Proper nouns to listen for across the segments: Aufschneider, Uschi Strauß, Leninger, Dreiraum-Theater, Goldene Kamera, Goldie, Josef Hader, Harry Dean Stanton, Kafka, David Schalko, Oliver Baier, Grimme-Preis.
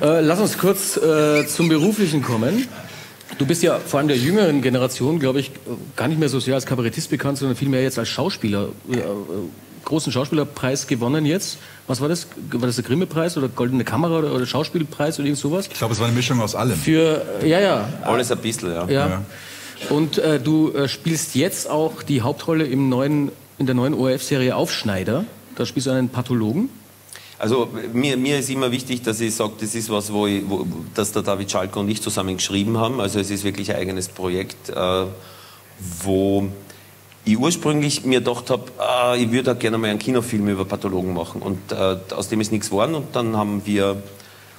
Lass uns kurz zum Beruflichen kommen. Du bist ja vor allem der jüngeren Generation, glaube ich, gar nicht mehr so sehr als Kabarettist bekannt, sondern vielmehr jetzt als Schauspieler. Großen Schauspielerpreis gewonnen jetzt. Was war das? War das der Grimme-Preis oder Goldene Kamera oder Schauspielpreis oder irgend sowas? Ich glaube, es war eine Mischung aus allem. Für, ja, ja. Alles ein bisschen, ja. Ja. Ja. Und du spielst jetzt auch die Hauptrolle in der neuen ORF-Serie Aufschneider. Da spielst du einen Pathologen. Also mir ist immer wichtig, dass ich sage, das ist was, das der David Schalko und ich zusammen geschrieben haben. Also es ist wirklich ein eigenes Projekt, wo ich ursprünglich mir gedacht habe, ich würde auch gerne mal einen Kinofilm über Pathologen machen. Und aus dem ist nichts geworden. Und dann haben wir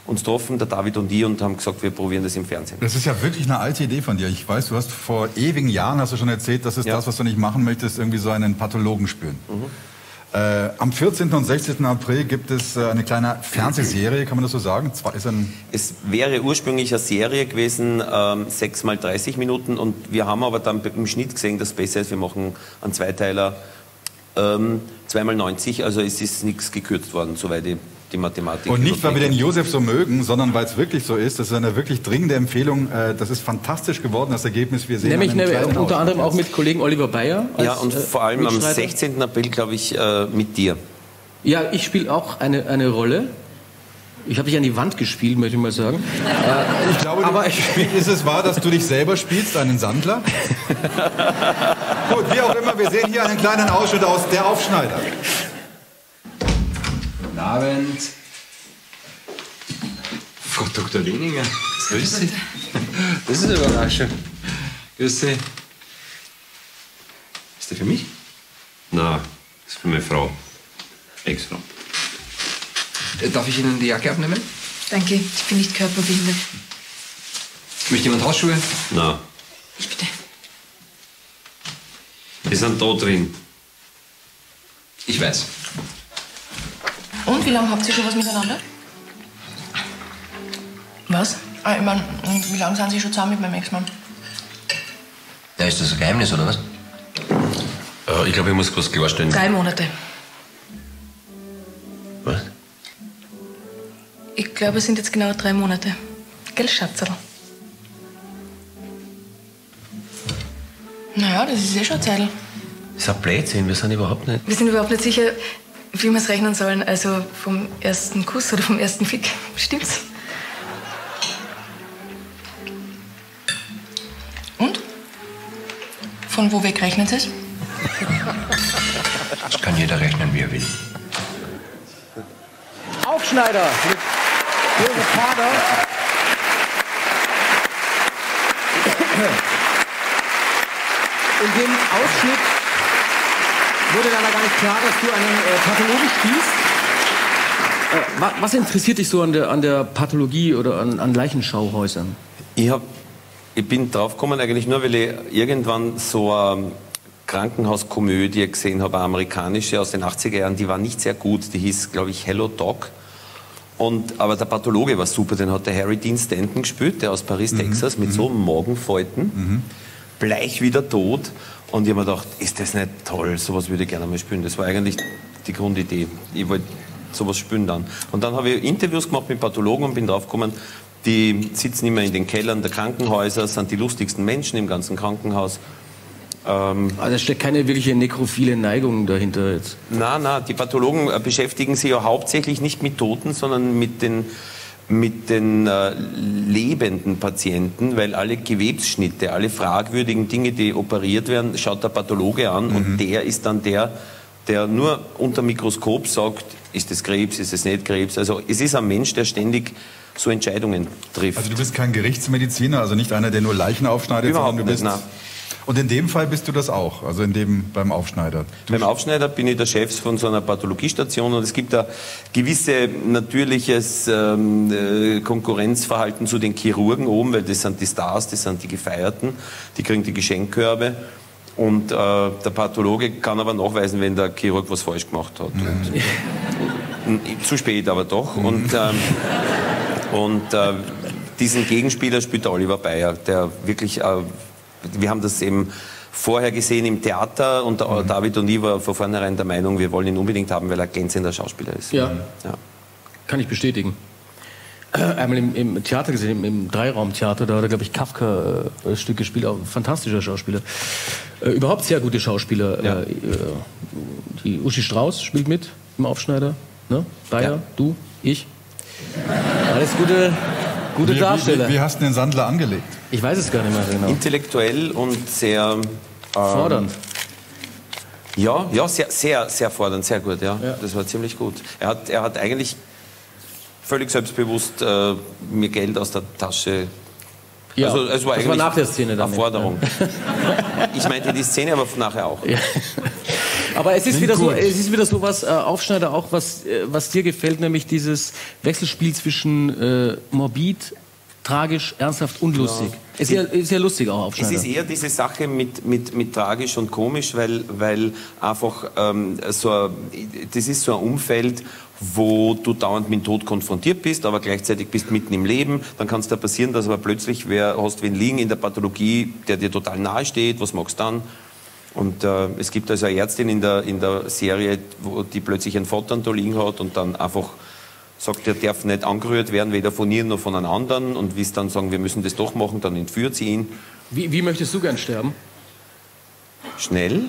uns getroffen, der David und ich, und haben gesagt, wir probieren das im Fernsehen. Das ist ja wirklich eine alte Idee von dir. Ich weiß, du hast vor ewigen Jahren, hast du schon erzählt, das ist ja das, was du nicht machen möchtest, irgendwie so einen Pathologen spüren. Mhm. Am 14. und 16. April gibt es eine kleine Fernsehserie, kann man das so sagen? Es wäre ursprünglich eine Serie gewesen, 6 mal 30 Minuten, und wir haben aber dann im Schnitt gesehen, dass es besser ist, wir machen einen Zweiteiler, 2 mal 90, also es ist nichts gekürzt worden, soweit die Mathematik. Und nicht, weil wir den Josef so mögen, sondern weil es wirklich so ist. Das ist eine wirklich dringende Empfehlung. Das ist fantastisch geworden, das Ergebnis. Wir sehen nämlich unter anderem auch mit Kollegen Oliver Baier. Ja, und vor allem am 16. April, glaube ich, mit dir. Ja, ich spiele auch eine Rolle. Ich habe dich an die Wand gespielt, möchte ich mal sagen. Ich glaube, ist es wahr, dass du dich selber spielst, einen Sandler? Gut, wie auch immer, wir sehen hier einen kleinen Ausschnitt aus Der Aufschneider. Guten Abend. Frau Dr. Leninger, grüß Sie. Das ist eine Überraschung. Grüß Sie. Ist der für mich? Nein, das ist für meine Frau. Ex-Frau. Darf ich Ihnen die Jacke abnehmen? Danke, ich bin nicht körperbehindert. Möchte jemand Hausschuhe? Nein. Ich bitte. Die sind da drin. Ich weiß. Und wie lange habt ihr schon was miteinander? Was? Ah, ich meine, wie lange sind Sie schon zusammen mit meinem Ex-Mann? Ja, ist das ein Geheimnis, oder was? Ich glaube, ich muss kurz klarstellen. 3 Monate. Was? Ich glaube, es sind jetzt genau 3 Monate. Gell, Schatzerl? Naja, das ist eh schon eine Zeitl. Das ist ein Blödsinn, wir sind überhaupt nicht sicher, wie wir es rechnen sollen, also vom ersten Kuss oder vom ersten Fick, stimmt's? Und? Von wo weg rechnet es? Das kann jeder rechnen, wie er will. Aufschneider mit Josef Hader. In dem Ausschnitt wurde leider gar nicht klar, dass du einen Pathologen spielst. Was interessiert dich so an der Pathologie oder an Leichenschauhäusern? Ich bin drauf gekommen eigentlich nur, weil ich irgendwann so eine Krankenhauskomödie gesehen habe, eine amerikanische aus den 80er Jahren, die war nicht sehr gut, die hieß, glaube ich, Hello Doc. Aber der Pathologe war super, den hat der Harry Dean Stanton gespielt, der aus Paris, Texas, mit so Morgenfalten, bleich wie der Tod. Und ich habe mir gedacht, ist das nicht toll, sowas würde ich gerne mal spielen. Das war eigentlich die Grundidee. Ich wollte sowas spielen dann. Und dann habe ich Interviews gemacht mit Pathologen und bin draufgekommen, die sitzen immer in den Kellern der Krankenhäuser, sind die lustigsten Menschen im ganzen Krankenhaus. Also es steckt keine wirkliche nekrophile Neigung dahinter jetzt? Nein, die Pathologen beschäftigen sich ja hauptsächlich nicht mit Toten, sondern mit den lebenden Patienten, weil alle Gewebsschnitte, alle fragwürdigen Dinge, die operiert werden, schaut der Pathologe an, und der ist dann der nur unter Mikroskop sagt, ist es Krebs, ist es nicht Krebs. Also es ist ein Mensch, der ständig so Entscheidungen trifft. Also du bist kein Gerichtsmediziner, also nicht einer, der nur Leichen aufschneidet, sondern du bist... Nein. Und in dem Fall bist du das auch, also beim Aufschneider. Beim Aufschneider bin ich der Chef von so einer Pathologiestation, und es gibt da gewisse natürliches Konkurrenzverhalten zu den Chirurgen oben, weil das sind die Stars, das sind die Gefeierten, die kriegen die Geschenkkörbe. Und der Pathologe kann aber nachweisen, wenn der Chirurg was falsch gemacht hat. Und zu spät aber doch. Und diesen Gegenspieler spielt der Oliver Baier, der wirklich... Wir haben das eben vorher gesehen im Theater, und David und ich war von vornherein der Meinung, wir wollen ihn unbedingt haben, weil er ein glänzender Schauspieler ist. Ja, ja. Kann ich bestätigen. einmal im Theater gesehen, im Dreiraum-Theater. Da hat er, glaube ich, Kafka ein Stück gespielt. Auch ein fantastischer Schauspieler. Überhaupt sehr gute Schauspieler. Ja. Die Uschi Strauß spielt mit im Aufschneider. Ne? Baier, ja. Du, ich. Alles gute Darsteller. Wie hast du den Sandler angelegt? Ich weiß es gar nicht mehr genau. Intellektuell und sehr... fordernd. Ja, sehr fordernd, sehr gut. Ja. Das war ziemlich gut. Er hat eigentlich völlig selbstbewusst mir Geld aus der Tasche... Ja, also, es war das eigentlich war nach der Szene dann eine Forderung. Ja. Ich meinte die Szene, aber nachher auch. Ja. Aber es ist wieder so, was Aufschneider auch, was dir gefällt, nämlich dieses Wechselspiel zwischen morbid, tragisch, ernsthaft und lustig. Ja. Ist ja lustig auch Aufschneider. Es ist eher diese Sache mit tragisch und komisch, weil einfach das ist so ein Umfeld, wo du dauernd mit dem Tod konfrontiert bist, aber gleichzeitig bist mitten im Leben. Dann kann es da passieren, dass aber plötzlich wen liegen in der Pathologie, der dir total nahe steht. Was magst du dann? Und es gibt also eine Ärztin in der Serie, wo die plötzlich einen Vater da liegen hat und dann einfach sagt, der darf nicht angerührt werden, weder von ihr noch von einem anderen. Und wie es dann sagen, wir müssen das doch machen, dann entführt sie ihn. Wie möchtest du gern sterben? Schnell.